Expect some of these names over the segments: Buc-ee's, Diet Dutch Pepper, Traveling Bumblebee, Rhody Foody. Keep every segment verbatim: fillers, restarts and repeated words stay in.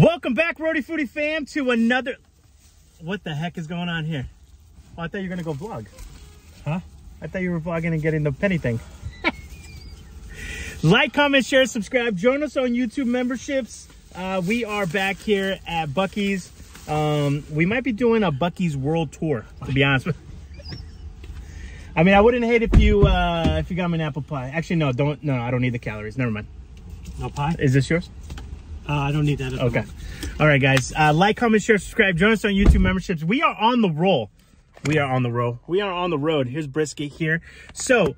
Welcome back, Rhody Foody fam, to another... What the heck is going on here? Oh, I thought you were going to go vlog. Huh? I thought you were vlogging and getting the penny thing. Like, comment, share, subscribe. Join us on YouTube memberships. Uh, we are back here at Buc-ee's. Um, we might be doing a Buc-ee's world tour, to be honest with you. I mean, I wouldn't hate if you, uh, if you got me an apple pie. Actually, no, don't. No, I don't need the calories. Never mind. No pie? Is this yours? Uh, I don't need that at okay. All right, guys. Uh, like, comment, share, subscribe. Join us on YouTube memberships. We are on the roll. We are on the roll. We are on the road. Here's brisket here. So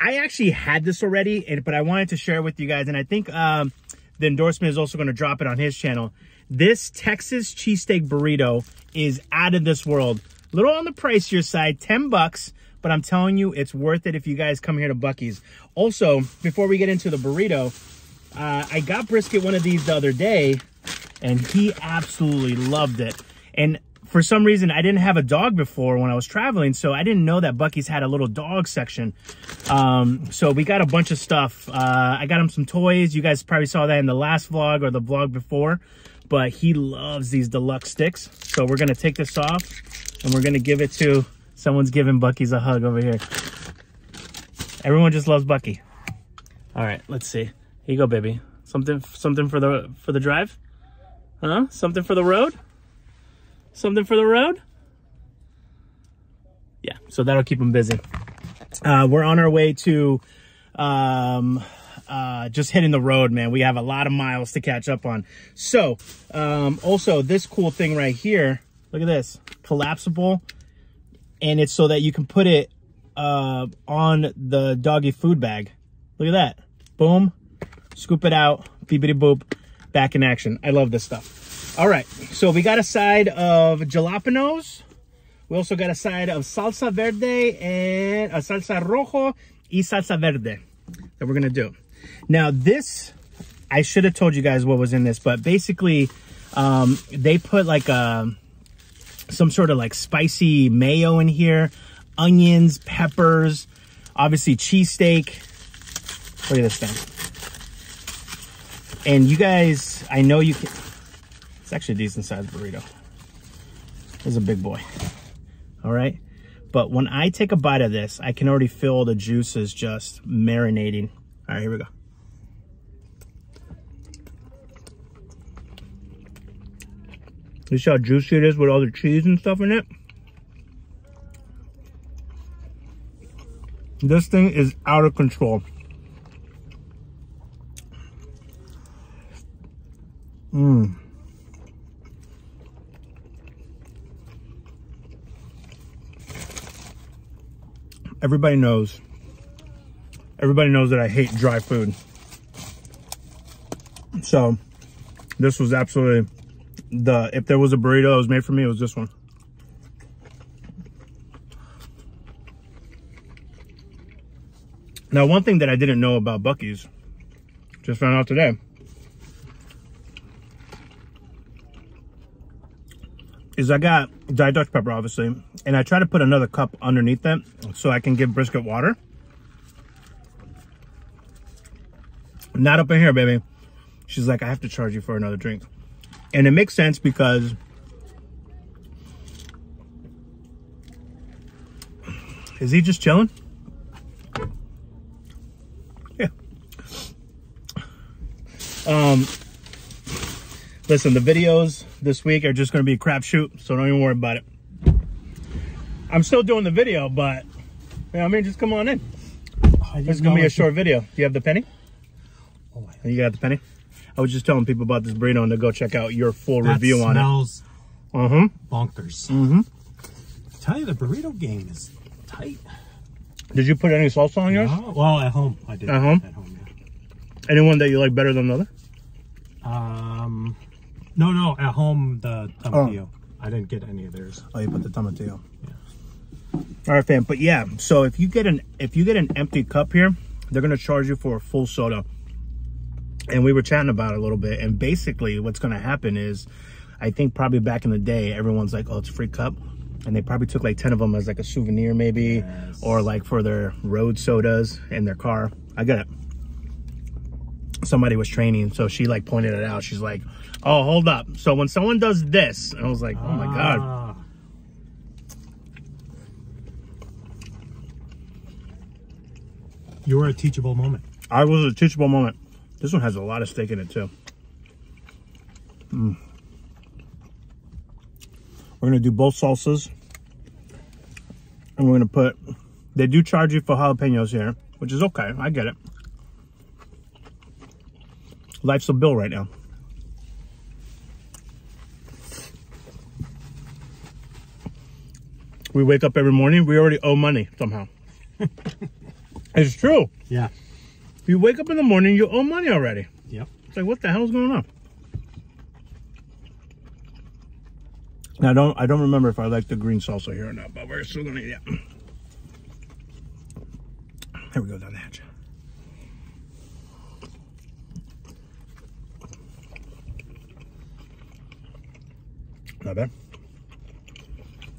I actually had this already, and, but I wanted to share it with you guys. And I think um, the endorsement is also going to drop it on his channel. This Texas cheesesteak burrito is out of this world. A little on the pricier side, ten bucks. But I'm telling you, it's worth it if you guys come here to Buc-ee's. Also, before we get into the burrito... Uh, I got brisket one of these the other day, and he absolutely loved it. And for some reason, I didn't have a dog before when I was traveling, so I didn't know that Buc-ee's had a little dog section. Um, so we got a bunch of stuff. Uh, I got him some toys. You guys probably saw that in the last vlog or the vlog before, but he loves these deluxe sticks. So we're going to take this off, and we're going to give it to... Someone's giving Buc-ee's a hug over here. Everyone just loves Buc-ee. All right, let's see. Here you go, baby. Something, something for the for the drive, huh? Something for the road. Something for the road. Yeah, so that'll keep them busy. Uh, we're on our way to um, uh, just hitting the road, man. We have a lot of miles to catch up on. So, um, also this cool thing right here. Look at this, collapsible, and it's so that you can put it uh, on the doggy food bag. Look at that. Boom. Scoop it out, beepity boop, back in action. I love this stuff. All right, so we got a side of jalapenos. We also got a side of salsa verde and a salsa rojo y salsa verde that we're gonna do. Now this, I should have told you guys what was in this, but basically um, they put like a, some sort of like spicy mayo in here, onions, peppers, obviously cheesesteak. Look at this thing. And you guys, I know you can, it's actually a decent sized burrito. It's a big boy, all right? But when I take a bite of this, I can already feel the juices just marinating. All right, here we go. You see how juicy it is with all the cheese and stuff in it? This thing is out of control. Mmm. Everybody knows. Everybody knows that I hate dry food. So, this was absolutely the, if there was a burrito that was made for me, it was this one. Now, one thing that I didn't know about Buc-ee's, just found out today, is I got Diet Dutch Pepper, obviously, and I try to put another cup underneath that so I can give brisket water. Not up in here, baby. She's like, I have to charge you for another drink. And it makes sense because is he just chilling? Yeah. Um... Listen, the videos this week are just going to be a crapshoot, so don't even worry about it. I'm still doing the video, but, you know, I mean, just come on in. Oh, this is going to be a short video. Do you have the penny? Oh, you got the penny? I was just telling people about this burrito and to go check out your full that review on it. That smells mm-hmm. bonkers. Mm-hmm. I tell you, the burrito game is tight. Did you put any salsa on yours? No. Well, at home, I did. At home? At home, yeah. Anyone that you like better than the other? Um... No, no, at home, the tomatillo. Oh. I didn't get any of theirs. Oh, you put the tomatillo. Yeah. All right, fam. But yeah, so if you get an if you get an empty cup here, they're going to charge you for a full soda. And we were chatting about it a little bit. And basically what's going to happen is, I think probably back in the day, everyone's like, oh, it's a free cup. And they probably took like ten of them as like a souvenir maybe, yes. or like for their road sodas in their car. I get it. Somebody was training, so she like pointed it out. She's like, Oh, hold up. So when someone does this, and I was like, oh my ah. God. You were a teachable moment. I was a teachable moment. This one has a lot of steak in it too. Mm. We're gonna do both salsas. And we're gonna put, they do charge you for jalapenos here, which is okay, I get it. Life's a bill right now. We wake up every morning, we already owe money somehow. It's true. Yeah. You wake up in the morning, you owe money already. Yep. It's like, what the hell's going on? Now, I don't I don't remember if I like the green salsa here or not, but we're still gonna eat it. There we go, down the hatch. Not bad.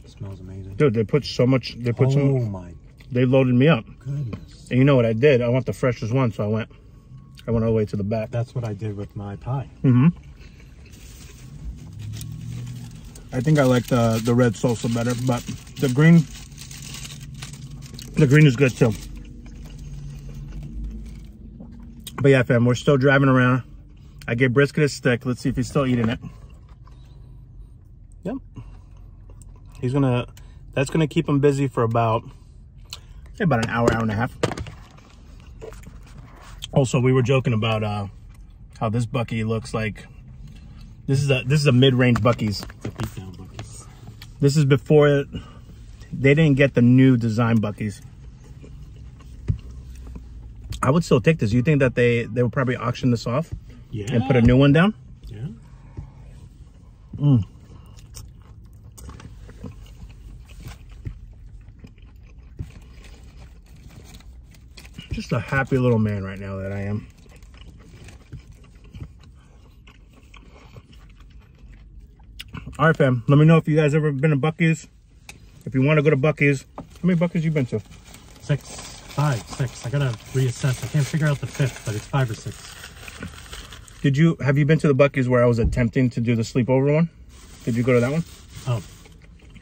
It smells amazing. Dude, they put so much, they put oh so much. Oh my. They loaded me up. Goodness. And you know what I did? I want the freshest one, so I went I went all the way to the back. That's what I did with my pie. Mm-hmm. I think I like the, the red salsa better, but the green, the green is good too. But yeah, fam, we're still driving around. I gave brisket a stick. Let's see if he's still eating it. Yep. He's gonna, that's gonna keep him busy for about, say about an hour, hour and a half. Also, we were joking about uh, how this Buc-ee looks like. This is a this is a mid-range Buc-ee's. This is before it, they didn't get the new design Buc-ee's. I would still take this. You think that they they would probably auction this off, yeah, and put a new one down? Yeah. Mm. Just a happy little man right now that I am. All right, fam. Let me know if you guys ever been to Buc-ee's. If you want to go to Buc-ee's, how many Buc-ee's you been to? Six, five, six. I gotta reassess. I can't figure out the fifth, but it's five or six. Did you have you been to the Buc-ee's where I was attempting to do the sleepover one? Did you go to that one? Oh,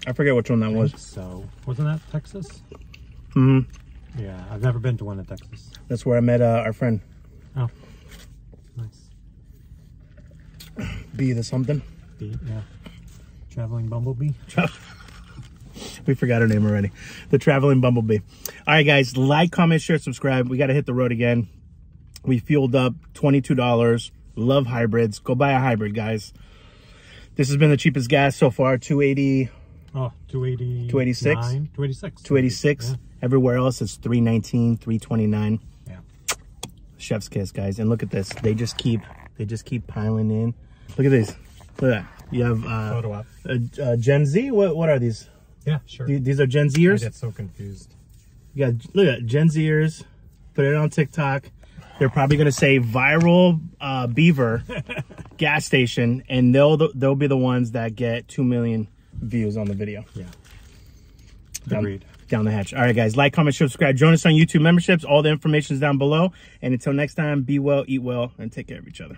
I forget which one that I think was. So wasn't that Texas? Mm hmm. Yeah, I've never been to one in Texas. That's where I met uh, our friend. Oh, nice. B the something. B, yeah. Traveling Bumblebee. We forgot her name already. The Traveling Bumblebee. All right, guys. Like, comment, share, subscribe. We got to hit the road again. We fueled up. twenty-two dollars. Love hybrids. Go buy a hybrid, guys. This has been the cheapest gas so far. two eighty. Oh, two eighty. two eighty-six. two eighty-six. two eighty-six. Yeah. Everywhere else it's three nineteen, three twenty-nine. Yeah. Chef's kiss, guys. And look at this. They just keep they just keep piling in. Look at these. Look at that. You have uh, oh, uh, uh, Gen Z. What what are these? Yeah, sure. Th these are Gen Zers. I get so confused. You got, look at Gen Zers. Put it on TikTok. They're probably gonna say viral uh, beaver gas station, and they'll they'll be the ones that get two million views on the video. Yeah. Agreed. Down, down the hatch. All right, guys. Like, comment, share, subscribe. Join us on YouTube memberships. All the information is down below. And until next time, be well, eat well, and take care of each other.